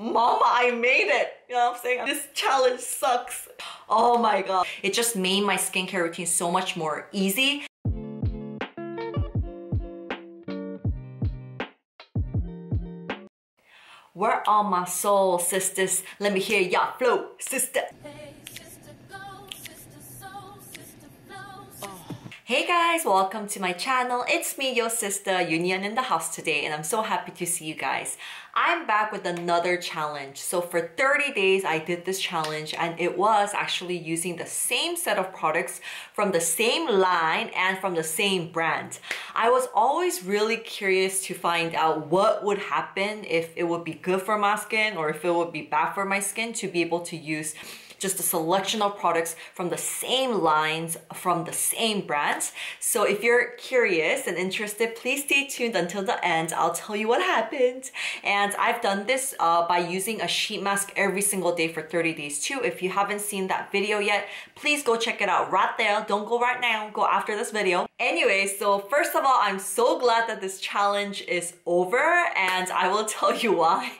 mama, I made it. You know what I'm saying? This challenge sucks. Oh my God. It just made my skincare routine so much more easy. Where are my soul sisters? Let me hear y'all flow, sister. Hey, sister, go, sister, soul, sister, flow, sister. Oh. Hey guys, welcome to my channel. It's me, your sister, EuniUnni in the house today, and I'm so happy to see you guys. I'm back with another challenge. So for 30 days, I did this challenge, and it was actually using the same set of products from the same line and from the same brand. I was always really curious to find out what would happen, if it would be good for my skin or if it would be bad for my skin, to be able to use just a selection of products from the same lines, from the same brands. So if you're curious and interested, please stay tuned until the end. I'll tell you what happened. And I've done this by using a sheet mask every single day for 30 days too. If you haven't seen that video yet, please go check it out right there. Don't go right now, go after this video. Anyway, so first of all, I'm so glad that this challenge is over, and I will tell you why.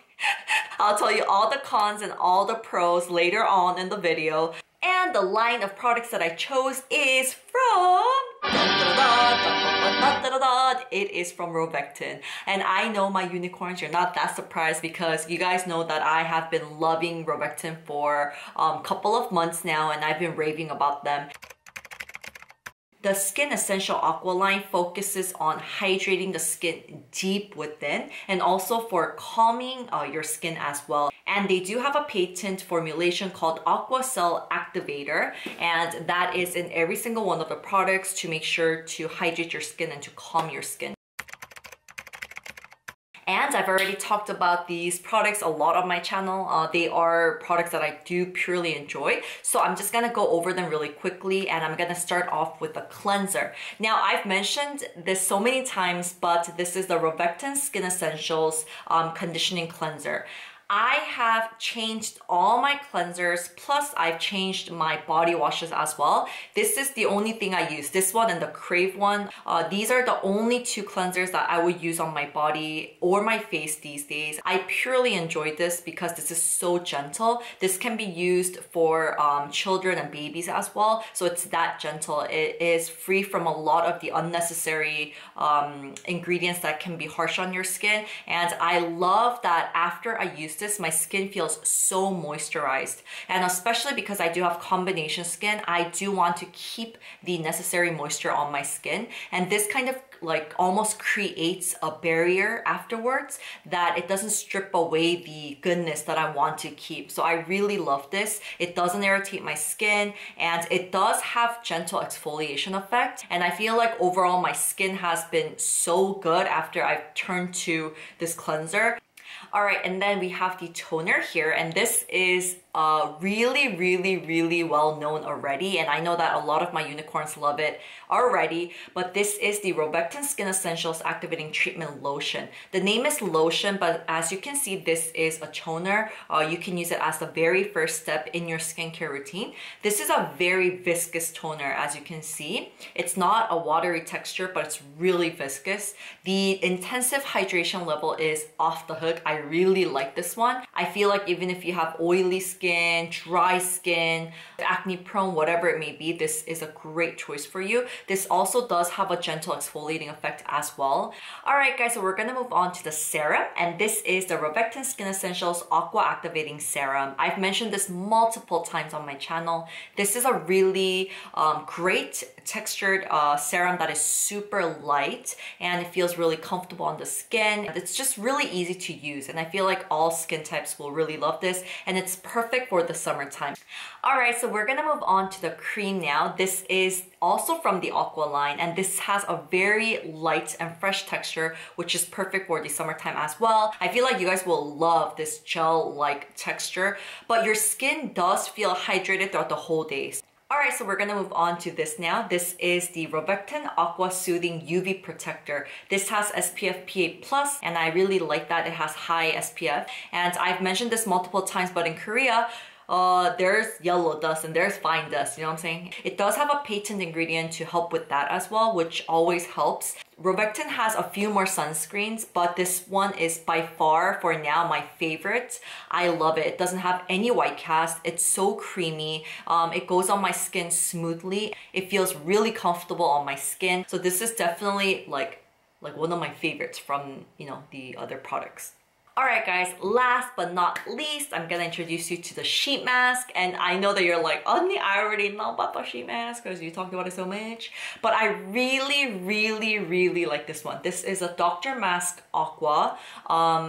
I'll tell you all the cons and all the pros later on in the video. And the line of products that I chose is from Rovectin. And I know, my unicorns, you're not that surprised, because you guys know that I have been loving Rovectin for a couple of months now, and I've been raving about them. The Skin Essential Aqua line focuses on hydrating the skin deep within, and also for calming your skin as well. And they do have a patent formulation called Aqua Cell Activator, and that is in every single one of the products to make sure to hydrate your skin and to calm your skin. And I've already talked about these products a lot on my channel. They are products that I do purely enjoy. So I'm just gonna go over them really quickly, and I'm gonna start off with a cleanser. Now, I've mentioned this so many times, but this is the Rovectin Skin Essentials Conditioning Cleanser. I have changed all my cleansers, plus I've changed my body washes as well. This is the only thing I use, this one and the Crave one. These are the only two cleansers that I would use on my body or my face these days. I purely enjoy this because this is so gentle. This can be used for children and babies as well, so it's that gentle. It is free from a lot of the unnecessary ingredients that can be harsh on your skin, and I love that after I use this, my skin feels so moisturized. And especially because I do have combination skin, I do want to keep the necessary moisture on my skin, and this kind of like almost creates a barrier afterwards that it doesn't strip away the goodness that I want to keep. So I really love this. It doesn't irritate my skin, and it does have gentle exfoliation effect, and I feel like overall my skin has been so good after I've turned to this cleanser. Alright, and then we have the toner here, and this is really well known already, and I know that a lot of my unicorns love it already, but this is the Rovectin Skin Essentials Activating Treatment Lotion. The name is lotion, but as you can see, this is a toner. You can use it as the very first step in your skincare routine. This is a very viscous toner, as you can see. It's not a watery texture, but it's really viscous. The intensive hydration level is off the hook. I really like this one. I feel like even if you have oily skin, dry skin, acne prone, whatever it may be, this is a great choice for you. This also does have a gentle exfoliating effect as well. Alright guys, so we're gonna move on to the serum, and this is the Rovectin Skin Essentials Aqua Activating Serum. I've mentioned this multiple times on my channel. This is a really great textured serum that is super light, and it feels really comfortable on the skin. It's just really easy to use, and I feel like all skin types will really love this, and it's perfect for the summertime. Alright, so we're gonna move on to the cream now. This is also from the Aqua line, and this has a very light and fresh texture, which is perfect for the summertime as well. I feel like you guys will love this gel-like texture, but your skin does feel hydrated throughout the whole day. Alright, so we're gonna move on to this now. This is the Rovectin Aqua Soothing UV Protector. This has SPF PA+, and I really like that it has high SPF. And I've mentioned this multiple times, but in Korea, there's yellow dust and there's fine dust, you know what I'm saying? It does have a patent ingredient to help with that as well, which always helps. Rovectin has a few more sunscreens, but this one is by far, for now, my favorite. I love it. It doesn't have any white cast. It's so creamy. It goes on my skin smoothly. It feels really comfortable on my skin. So this is definitely like one of my favorites from, you know, the other products. Alright guys, last but not least, I'm gonna introduce you to the sheet mask. And I know that you're like, Unni, I already know about the sheet mask because you talked about it so much. But I really like this one. This is a Dr. Mask Aqua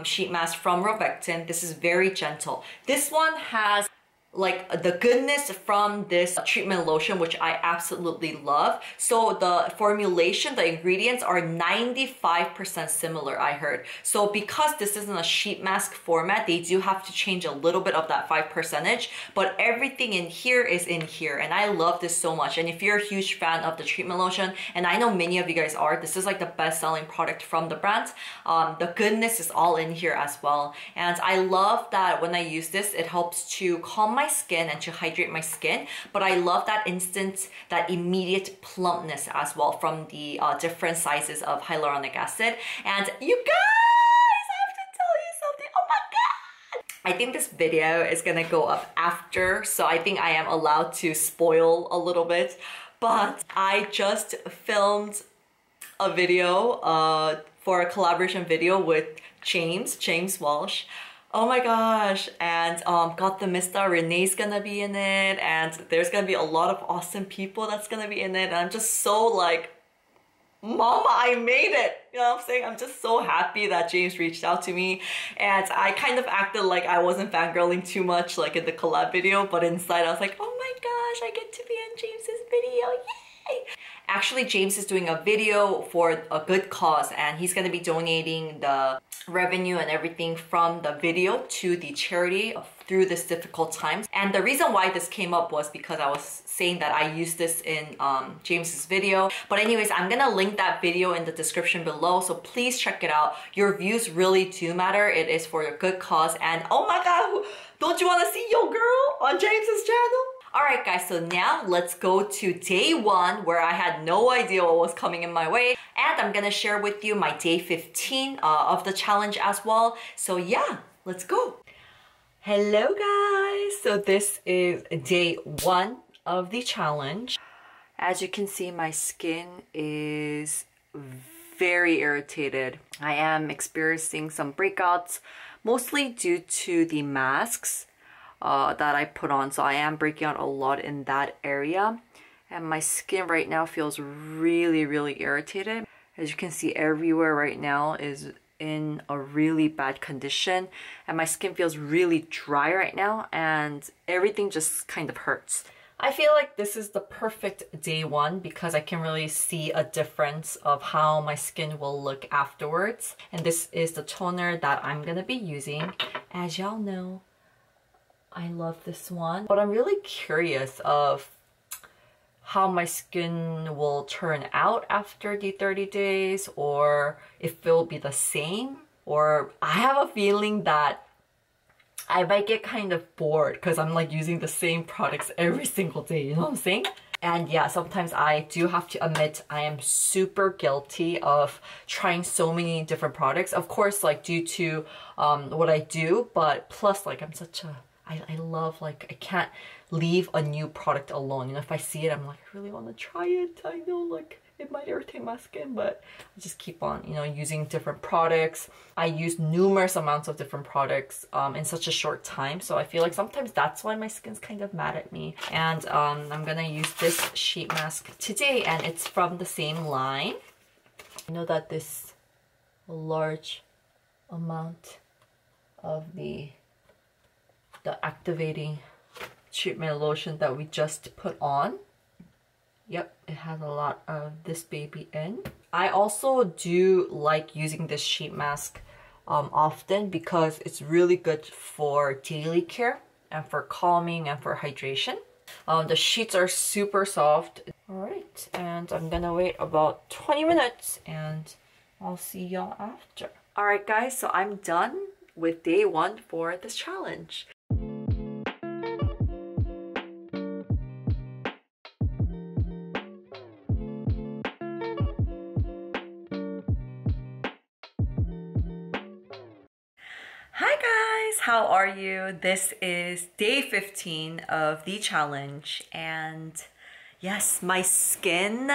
sheet mask from Rovectin. This is very gentle. This one has like the goodness from this treatment lotion, which I absolutely love. So the formulation, the ingredients are 95% similar, I heard. So because this isn't a sheet mask format, they do have to change a little bit of that 5%, but everything in here is in here, and I love this so much. And if you're a huge fan of the treatment lotion, and I know many of you guys are, this is like the best-selling product from the brand. The goodness is all in here as well, and I love that when I use this, it helps to calm my skin and to hydrate my skin, but I love that instant, that immediate plumpness as well from the different sizes of hyaluronic acid. And you guys, I have to tell you something, oh my god! I think this video is gonna go up after, so I think I am allowed to spoil a little bit, but I just filmed a video for a collaboration video with James Welsh. Oh my gosh, and got the Mista, Renee's gonna be in it, and there's gonna be a lot of awesome people that's gonna be in it, and I'm just so like, mama, I made it! You know what I'm saying? I'm just so happy that James reached out to me, and I kind of acted like I wasn't fangirling too much like in the collab video, but inside I was like, oh my gosh, I get to be in James's video, yay! Actually, James is doing a video for a good cause, and he's gonna be donating the revenue and everything from the video to the charity through this difficult times. And the reason why this came up was because I was saying that I used this in James's video. But anyways, I'm gonna link that video in the description below, so please check it out. Your views really do matter. It is for a good cause, and oh my god, don't you want to see your girl on James's channel? Alright guys, so now let's go to day one, where I had no idea what was coming in my way, and I'm gonna share with you my day 15 of the challenge as well. So yeah, let's go. Hello guys, so this is day one of the challenge. As you can see, my skin is very irritated. I am experiencing some breakouts, mostly due to the masks that I put on, so I am breaking out a lot in that area, and my skin right now feels really irritated. As you can see, everywhere right now is in a really bad condition, and my skin feels really dry right now, and everything just kind of hurts. I feel like this is the perfect day one because I can really see a difference of how my skin will look afterwards. And this is the toner that I'm gonna be using. As y'all know, I love this one, but I'm really curious of how my skin will turn out after the 30 days, or if it will be the same, or I have a feeling that I might get kind of bored because I'm like using the same products every single day, you know what I'm saying? And yeah, sometimes I do have to admit I am super guilty of trying so many different products, of course, like due to what I do, but plus like I'm such a I love, like, I can't leave a new product alone. You know, if I see it, I'm like, I really want to try it. I know, like, it might irritate my skin, but I just keep on, you know, using different products. I use numerous amounts of different products in such a short time, so I feel like sometimes that's why my skin's kind of mad at me. And I'm gonna use this sheet mask today, and it's from the same line. I know that this large amount of the activating treatment lotion that we just put on. Yep, it has a lot of this baby in. I also do like using this sheet mask often because it's really good for daily care and for calming and for hydration. The sheets are super soft. Alright, and I'm gonna wait about 20 minutes and I'll see y'all after. Alright guys, so I'm done with day one for this challenge. how are you? This is day 15 of the challenge, and yes, my skin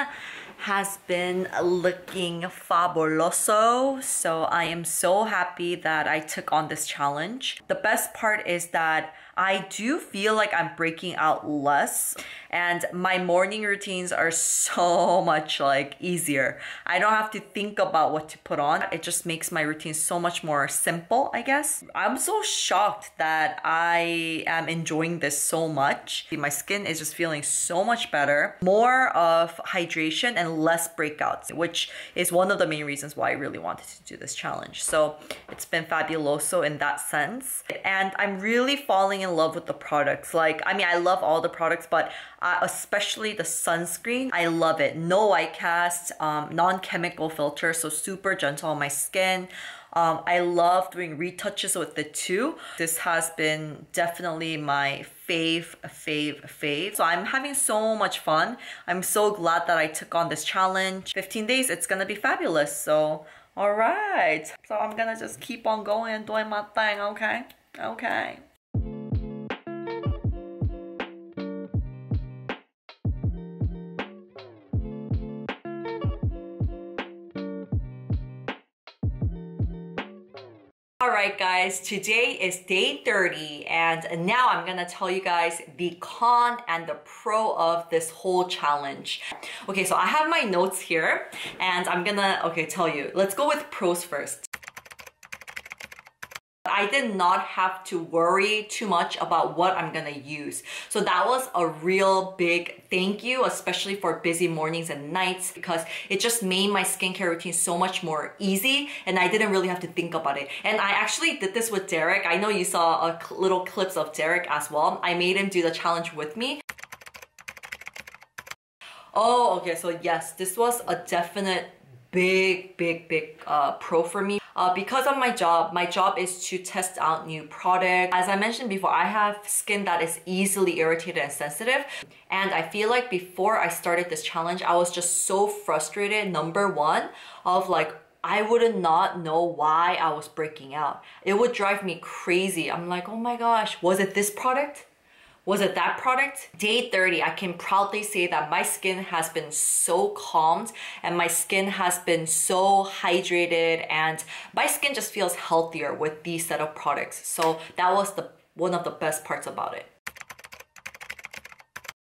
has been looking fabuloso, so I am so happy that I took on this challenge. The best part is that I do feel like I'm breaking out less, and my morning routines are so much easier. I don't have to think about what to put on. It just makes my routine so much more simple, I guess. I'm so shocked that I am enjoying this so much. My skin is just feeling so much better. More of hydration and less breakouts, which is one of the main reasons why I really wanted to do this challenge. So it's been fabuloso in that sense. And I'm really falling in love with the products. I mean, I love all the products, but especially the sunscreen. I love it. No white cast, non-chemical filter, so super gentle on my skin. I love doing retouches with it too. This has been definitely my fave. So I'm having so much fun. I'm so glad that I took on this challenge. 15 days, it's gonna be fabulous. So, all right. So I'm gonna just keep on going and doing my thing, okay? Okay. Alright guys, today is day 30, and now I'm gonna tell you guys the con and the pro of this whole challenge. Okay, so I have my notes here, and I'm gonna, tell you. Let's go with pros first. I did not have to worry too much about what I'm gonna use. So that was a real big thank you, especially for busy mornings and nights, because it just made my skincare routine so much more easy, and I didn't really have to think about it. And I actually did this with Derek. I know you saw a little clips of Derek as well. I made him do the challenge with me. Oh, okay, so yes, this was a definite big pro for me. Because of my job is to test out new products. As I mentioned before, I have skin that is easily irritated and sensitive. And I feel like before I started this challenge, I was just so frustrated, number one, of I would not know why I was breaking out. It would drive me crazy. I'm like, oh my gosh, was it this product? Was it that product? Day 30, I can proudly say that my skin has been so calmed, and my skin has been so hydrated, and my skin just feels healthier with these set of products. So that was one of the best parts about it.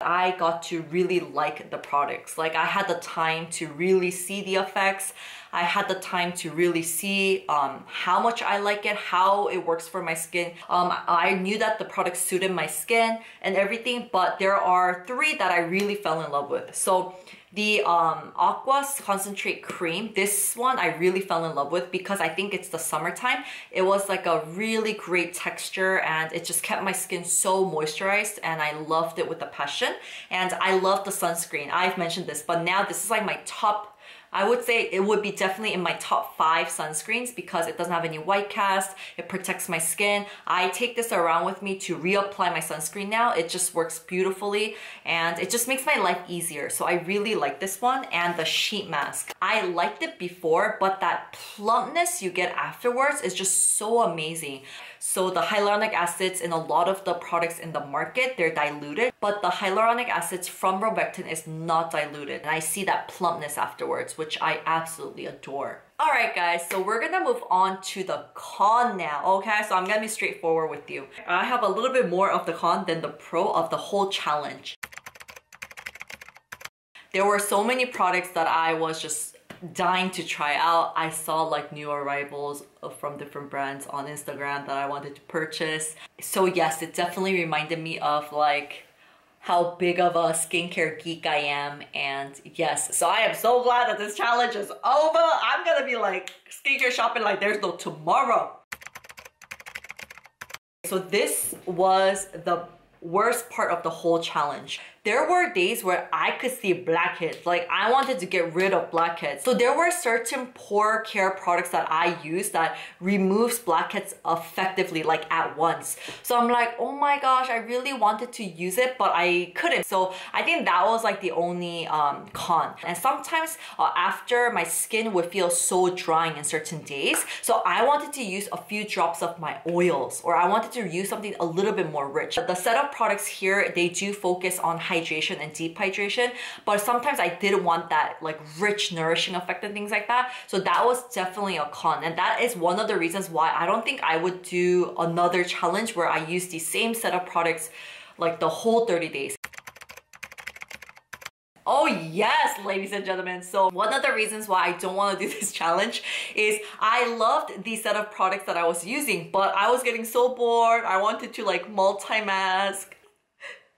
I got to really like the products. I had the time to really see the effects. I had the time to really see how much I like it, how it works for my skin. I knew that the product suited my skin and everything, but there are three that I really fell in love with. So the Aqua Concentrate Cream, this one I really fell in love with because I think it's the summertime. It was a really great texture, and it just kept my skin so moisturized, and I loved it with a passion. And I love the sunscreen. I've mentioned this, but now this is my top. I would say it would be definitely in my top 5 sunscreens because it doesn't have any white cast, it protects my skin. I take this around with me to reapply my sunscreen now. It just works beautifully, and it just makes my life easier. So I really like this one. And the sheet mask. I liked it before, but that plumpness you get afterwards is just so amazing. So the hyaluronic acids in a lot of the products in the market, they're diluted, but the hyaluronic acids from Rovectin is not diluted. And I see that plumpness afterwards, which I absolutely adore. All right guys, so we're gonna move on to the con now, okay? So I'm gonna be straightforward with you. I have a little bit more of the con than the pro of the whole challenge. There were so many products that I was just dying to try out. I saw new arrivals from different brands on Instagram that I wanted to purchase. So yes, it definitely reminded me of how big of a skincare geek I am. And yes, so I am so glad that this challenge is over. I'm gonna be skincare shopping there's no tomorrow. So this was the worst part of the whole challenge. there were days where I could see blackheads. Like, I wanted to get rid of blackheads. So there were certain pore care products that I use that removes blackheads effectively, like at once. So I'm like, oh my gosh, I really wanted to use it, but I couldn't. So I think that was like the only con. And sometimes after, my skin would feel so drying in certain days. So I wanted to use a few drops of my oils, or I wanted to use something a little bit more rich. The set of products here, they do focus on hydration and deep hydration, but sometimes I did want that like rich nourishing effect and things like that. So that was definitely a con, and that is one of the reasons why I don't think I would do another challenge where I use the same set of products like the whole 30 days. Oh yes, ladies and gentlemen. So one of the reasons why I don't want to do this challenge is I loved the set of products that I was using, but I was getting so bored. I wanted to like multi-mask.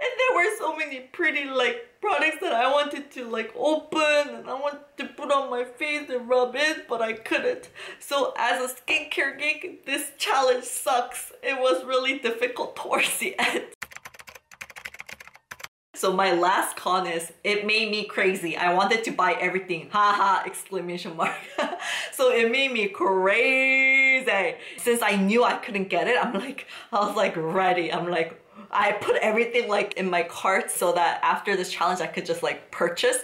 And there were so many pretty like products that I wanted to like open and I wanted to put on my face and rub it, but I couldn't. So as a skincare geek, this challenge sucks. It was really difficult towards the end. So my last con is it made me crazy. I wanted to buy everything. Haha, exclamation mark. So it made me crazy. Since I knew I couldn't get it, I was like ready. I put everything like in my cart so that after this challenge I could just like purchase.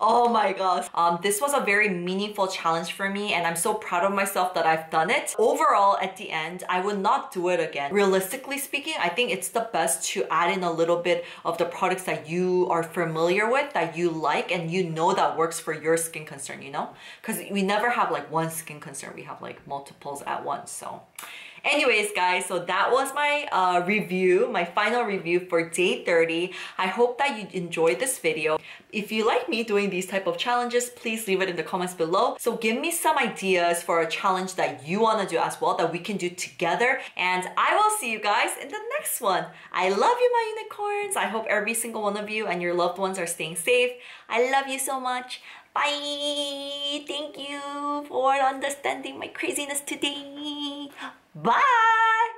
Oh my gosh. This was a very meaningful challenge for me, and I'm so proud of myself that I've done it. Overall, at the end, I would not do it again. Realistically speaking, I think it's the best to add in a little bit of the products that you are familiar with, that you like, and you know that works for your skin concern, you know? Because we never have like one skin concern. We have like multiples at once, so. Anyways guys, so that was my review, my final review for day 30. I hope that you enjoyed this video. If you like me doing these type of challenges, please leave it in the comments below. So give me some ideas for a challenge that you want to do as well, that we can do together. And I will see you guys in the next one. I love you, my unicorns. I hope every single one of you and your loved ones are staying safe. I love you so much. Bye. Thank you for understanding my craziness today. Bye!